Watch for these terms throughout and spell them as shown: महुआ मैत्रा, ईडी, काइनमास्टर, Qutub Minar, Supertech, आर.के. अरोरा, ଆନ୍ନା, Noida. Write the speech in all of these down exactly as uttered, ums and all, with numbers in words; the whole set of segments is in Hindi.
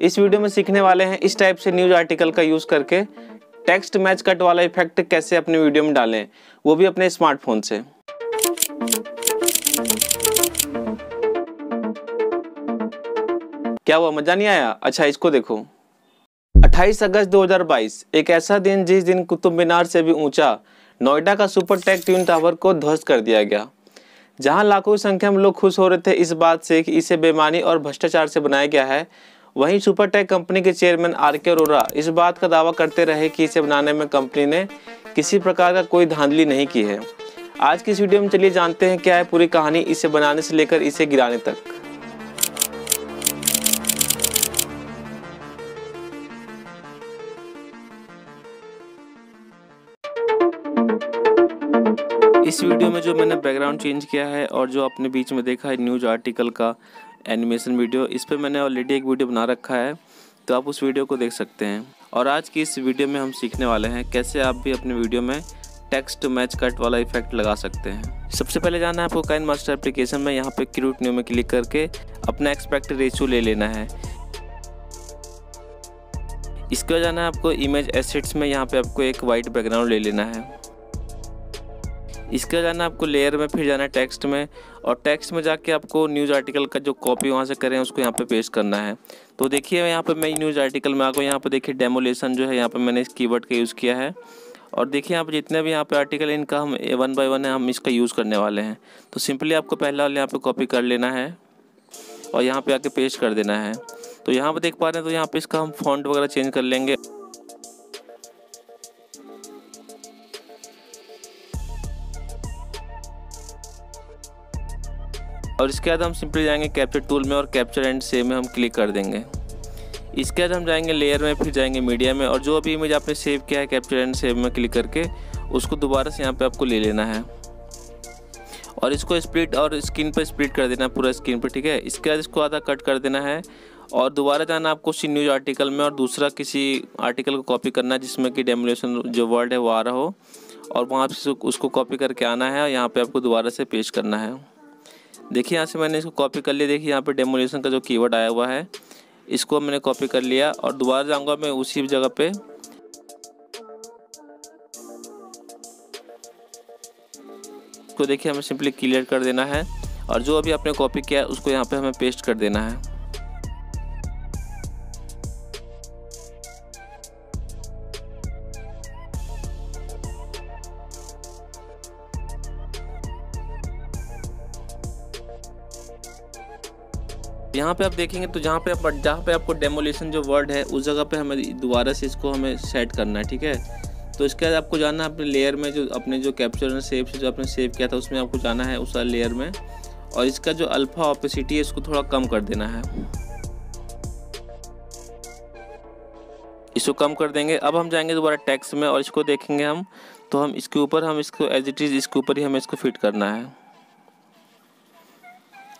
इस वीडियो में सीखने वाले हैं इस टाइप से न्यूज आर्टिकल का यूज करके टेक्स्ट मैच कट वाला इफेक्ट कैसे अपने वीडियो में डालें, वो भी अपने स्मार्टफोन से। क्या हुआ, मजा नहीं आया? अच्छा इसको देखो। अट्ठाईस अगस्त दो हज़ार बाईस, एक ऐसा दिन जिस दिन कुतुब मीनार से भी ऊंचा नोएडा का सुपरटेक ट्विन टावर को ध्वस्त कर दिया गया। जहां लाखों की संख्या में लोग खुश हो रहे थे इस बात से कि इसे बेईमानी और भ्रष्टाचार से बनाया गया है, वहीं सुपरटेक कंपनी के चेयरमैन आर.के. अरोरा इस बात का दावा करते रहे कि इसे बनाने में कंपनी ने किसी प्रकार का कोई धांधली नहीं की है। आज की इस वीडियो में चलिए जानते हैं क्या है पूरी कहानी इसे बनाने से लेकर इसे गिराने तक। इस वीडियो में जो मैंने बैकग्राउंड चेंज किया है और जो आपने बीच में देखा है न्यूज़ आर्टिकल का एनिमेशन वीडियो, इस पे मैंने ऑलरेडी एक वीडियो बना रखा है, तो आप उस वीडियो को देख सकते हैं। और आज की इस वीडियो में हम सीखने वाले हैं कैसे आप भी अपने वीडियो में टेक्स्ट मैच कट वाला इफेक्ट लगा सकते हैं। सबसे पहले जाना है आपको काइनमास्टर एप्लीकेशन में, यहाँ पे क्यूट न्यू में क्लिक करके अपना एक्सपेक्ट रेशियो ले लेना है। इसके बाद जाना है आपको इमेज एसेट्स में, यहाँ पे आपको एक वाइट बैकग्राउंड ले लेना है। इसके जाना आपको लेयर में, फिर जाना है टेक्स्ट में, और टेक्स्ट में जाके आपको न्यूज़ आर्टिकल का जो कॉपी वहाँ से करें उसको यहाँ पे पेस्ट करना है। तो देखिए यहाँ पे मैं न्यूज़ आर्टिकल में आकर यहाँ पे देखिए डेमोलेशन जो है, यहाँ पे मैंने इस कीवर्ड का यूज़ किया है। और देखिए यहाँ पे जितने भी यहाँ पे आर्टिकल इनका हम वन बाई वन है हम इसका यूज़ करने वाले हैं। तो सिंपली आपको पहला यहाँ पर कॉपी कर लेना है और यहाँ पर आके पेस्ट कर देना है। तो यहाँ पर देख पा रहे हैं, तो यहाँ पर इसका हम फॉन्ट वगैरह चेंज कर लेंगे। और इसके बाद हम सिंपली जाएंगे कैप्चर टूल में और कैप्चर एंड सेव में हम क्लिक कर देंगे। इसके बाद हम जाएंगे लेयर में, फिर जाएंगे मीडिया में, और जो भी इमेज आपने सेव किया है कैप्चर एंड सेव में क्लिक करके उसको दोबारा से यहाँ पे आपको ले लेना है और इसको स्प्लिट और स्क्रीन पर स्प्लिट कर देना है, पूरा स्क्रीन पर, ठीक है। इसके बाद इसको आधा कट कर देना है और दोबारा जाना आपको उसी न्यूज़ आर्टिकल में और दूसरा किसी आर्टिकल को कॉपी करना है जिसमें कि डेमोलेशन जो वर्ड है वो आ रहा हो, और वहाँ से उसको कॉपी करके आना है और यहाँ पर आपको दोबारा से पेस्ट करना है। देखिए यहाँ से मैंने इसको कॉपी कर लिया। देखिए यहाँ पे डेमोलेशन का जो कीवर्ड आया हुआ है इसको मैंने कॉपी कर लिया और दोबारा जाऊँगा मैं उसी जगह पे। इसको देखिए हमें सिंपली क्लियर कर देना है और जो अभी आपने कॉपी किया है उसको यहाँ पे हमें पेस्ट कर देना है। यहाँ पे आप देखेंगे तो जहाँ पे आप जहाँ पे आपको डेमोलेशन जो वर्ड है उस जगह पे हमें दोबारा से इसको हमें सेट करना है, ठीक है। तो इसके बाद आपको जाना है अपने लेयर में, जो अपने जो कैप्चर सेव से जो आपने सेव किया था उसमें आपको जाना है उस लेयर में, और इसका जो अल्फा ऑपेसिटी है इसको थोड़ा कम कर देना है। इसको कम कर देंगे। अब हम जाएंगे दोबारा टेक्स्ट में और इसको देखेंगे हम, तो हम इसके ऊपर हम इसको एज इट इज़ इसके ऊपर ही हमें इसको फिट करना है।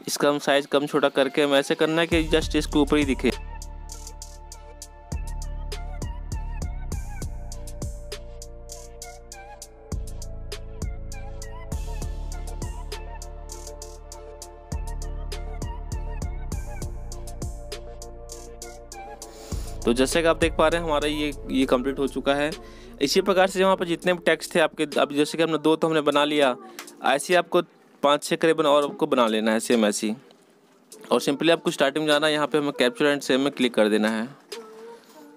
इसका हम साइज कम छोटा करके हम ऐसे करना है कि जस्ट इसके ऊपर ही दिखे। तो जैसे कि आप देख पा रहे हैं हमारा ये ये कंप्लीट हो चुका है। इसी प्रकार से यहाँ पर जितने भी टेक्स्ट थे आपके, अब जैसे कि हमने दो तो हमने बना लिया, ऐसे आपको पाँच छः करीबन और आपको बना लेना है सेम ऐसी। और सिंपली आपको स्टार्टिंग जाना है, यहाँ पे हमें कैप्चर एंड सेव में क्लिक कर देना है।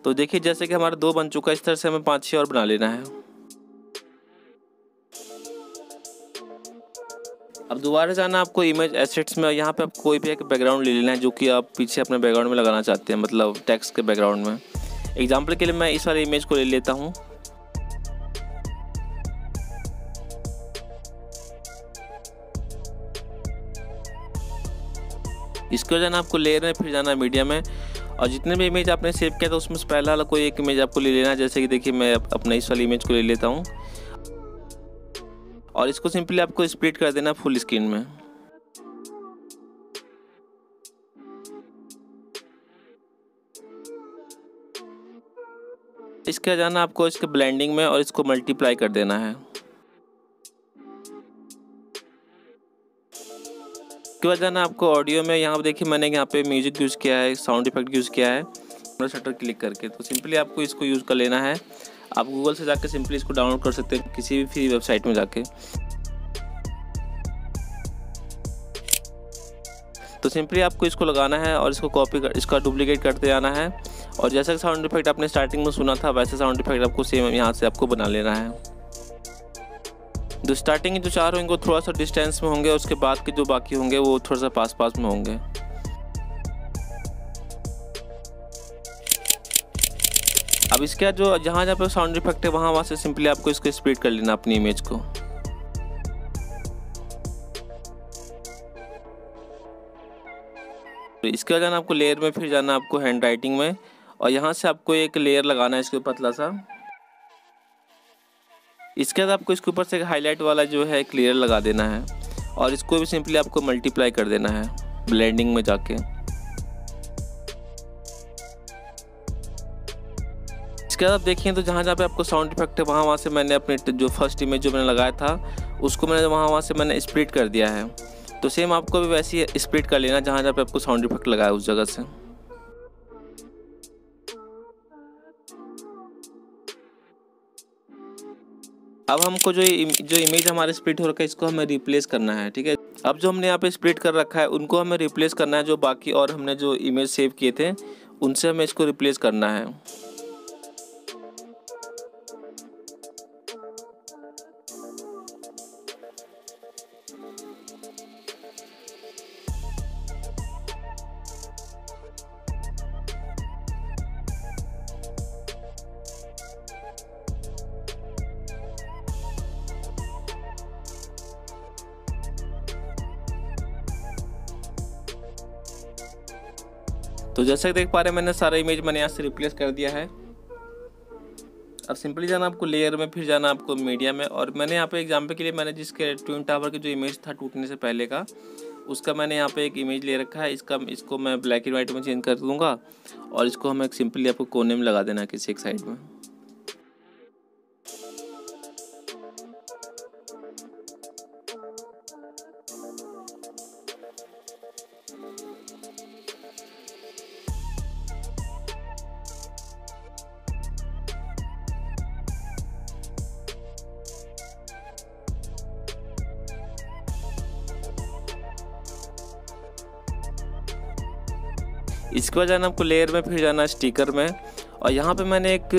तो देखिए जैसे कि हमारा दो बन चुका है, इस तरह से हमें पाँच छः और बना लेना है। अब दोबारा जाना आपको इमेज एसेट्स में, यहाँ पे आप कोई भी एक बैकग्राउंड ले लेना है जो कि आप पीछे अपने बैकग्राउंड में लगाना चाहते हैं, मतलब टेक्स्ट के बैकग्राउंड में। एग्जाम्पल के लिए मैं इस वाले इमेज को ले लेता हूँ। इसके जाना आपको लेयर में, फिर जाना मीडिया में, और जितने भी इमेज आपने सेव किया था उसमें से पहला वाला कोई एक इमेज आपको ले लेना है। जैसे कि देखिए मैं अपने इस वाली इमेज को ले लेता हूँ और इसको सिंपली आपको स्प्लिट कर देना फुल स्क्रीन में। इसके जाना आपको इसके ब्लेंडिंग में और इसको मल्टीप्लाई कर देना है। इसके बाद जाना आपको ऑडियो में, यहाँ पर देखिए मैंने यहाँ पे म्यूजिक यूज़ किया है, साउंड इफेक्ट यूज़ किया है, शटर क्लिक करके। तो सिंपली आपको इसको यूज़ कर लेना है। आप गूगल से जाके सिंपली इसको डाउनलोड कर सकते हैं किसी भी फ्री वेबसाइट में जाके। तो सिंपली आपको इसको लगाना है और इसको कॉपी कर, इसका डुप्लीकेट करते जाना है। और जैसा कि साउंड इफेक्ट आपने स्टार्टिंग में सुना था वैसे साउंड इफेक्ट आपको सेम यहाँ से आपको बना लेना है। जो स्टार्टिंग के जो चार होंगे वो थोड़ा सा डिस्टेंस में होंगे, उसके बाद के जो बाकी होंगे वो थोड़ा सा पास पास में होंगे। अब इसके जो जहाँ जहाँ पर साउंड इफेक्ट है वहाँ वहाँ से सिंपली आपको इसको स्प्लिट कर लेना अपनी इमेज को। तो इसके बाद जाना आपको लेयर में, फिर जाना आपको हैंड राइटिंग में, और यहाँ से आपको एक लेयर लगाना है इसके ऊपर पतला सा। इसके बाद आपको इसके ऊपर से हाईलाइट वाला जो है एक लेयर लगा देना है और इसको भी सिंपली आपको मल्टीप्लाई कर देना है ब्लेंडिंग में जाके। इसके बाद आप देखिए तो जहाँ जहाँ पे आपको साउंड इफेक्ट है वहाँ वहाँ से मैंने अपने जो फर्स्ट इमेज जो मैंने लगाया था उसको मैंने वहाँ वहाँ से मैंने स्प्लिट कर दिया है। तो सेम आपको भी वैसे ही स्प्लिट कर लेना जहाँ जहाँ पे आपको साउंड इफेक्ट लगाया उस जगह से। अब हमको जो जो इमेज हमारे स्प्लिट हो रखा है इसको हमें रिप्लेस करना है, ठीक है। अब जो हमने यहाँ पे स्प्लिट कर रखा है उनको हमें रिप्लेस करना है, जो बाकी और हमने जो इमेज सेव किए थे उनसे हमें इसको रिप्लेस करना है। तो जैसे देख पा रहे हैं मैंने सारा इमेज मैंने यहाँ से रिप्लेस कर दिया है। अब सिंपली जाना आपको लेयर में, फिर जाना आपको मीडिया में। और मैंने यहाँ पे एग्जांपल के लिए मैंने जिसके ट्विन टावर की जो इमेज था टूटने से पहले का उसका मैंने यहाँ पे एक इमेज ले रखा है। इसका इसको मैं ब्लैक एंड वाइट में चेंज कर दूँगा और इसको हमें सिंपली आपको कोने में लगा देना है किसी एक साइड में। इसके बाद जाना आपको लेयर में, फिर जाना स्टिकर में। और यहाँ पे मैंने एक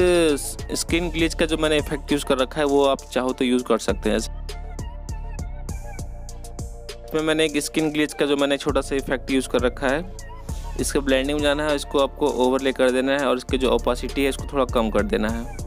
स्किन ग्लिच का जो मैंने इफेक्ट यूज़ कर रखा है वो आप चाहो तो यूज़ कर सकते हैं। इसमें मैंने एक स्किन ग्लिच का जो मैंने छोटा सा इफेक्ट यूज़ कर रखा है। इसके ब्लेंडिंग में जाना है, इसको आपको ओवरले कर देना है और इसकी जो ओपेसिटी है इसको थोड़ा कम कर देना है।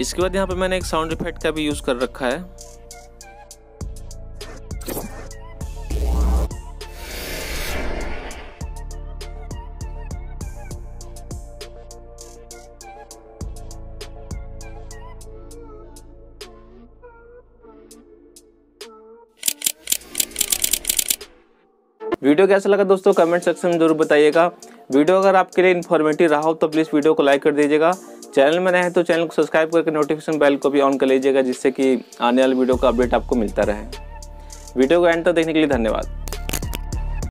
इसके बाद यहाँ पे मैंने एक साउंड इफेक्ट का भी यूज़ कर रखा है। वीडियो कैसा लगा दोस्तों कमेंट सेक्शन में जरूर बताइएगा। वीडियो अगर आपके लिए इन्फॉर्मेटिव रहा हो तो प्लीज़ वीडियो को लाइक कर दीजिएगा। चैनल में नए हैं तो चैनल को सब्सक्राइब करके नोटिफिकेशन बेल को भी ऑन कर लीजिएगा, जिससे कि आने वाले वीडियो का अपडेट आपको मिलता रहे। वीडियो को एंड तक देखने के लिए धन्यवाद।